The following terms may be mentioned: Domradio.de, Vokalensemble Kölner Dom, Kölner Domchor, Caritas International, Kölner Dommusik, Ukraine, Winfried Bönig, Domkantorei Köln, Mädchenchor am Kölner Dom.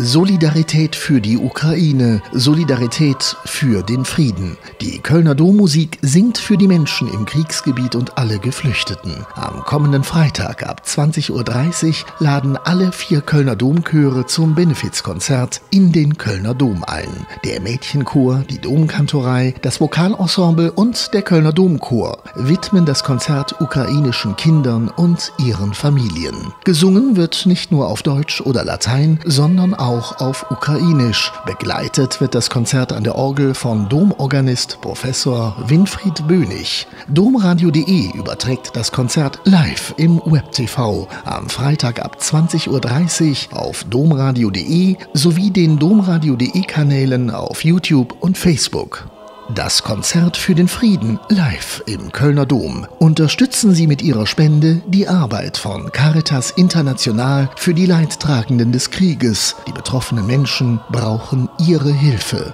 Solidarität für die Ukraine, Solidarität für den Frieden. Die Kölner Dommusik singt für die Menschen im Kriegsgebiet und alle Geflüchteten. Am kommenden Freitag ab 20:30 Uhr laden alle 4 Kölner Domchöre zum Benefizkonzert in den Kölner Dom ein. Der Mädchenchor, die Domkantorei, das Vokalensemble und der Kölner Domchor widmen das Konzert ukrainischen Kindern und ihren Familien. Gesungen wird nicht nur auf Deutsch oder Latein, sondern auch auf Ukrainisch. Begleitet wird das Konzert an der Orgel von Domorganist Professor Winfried Bönig. Domradio.de überträgt das Konzert live im Web-TV am Freitag ab 20:30 Uhr auf domradio.de sowie den domradio.de Kanälen auf YouTube und Facebook. Das Konzert für den Frieden live im Kölner Dom. Unterstützen Sie mit Ihrer Spende die Arbeit von Caritas International für die Leidtragenden des Krieges. Die betroffenen Menschen brauchen Ihre Hilfe.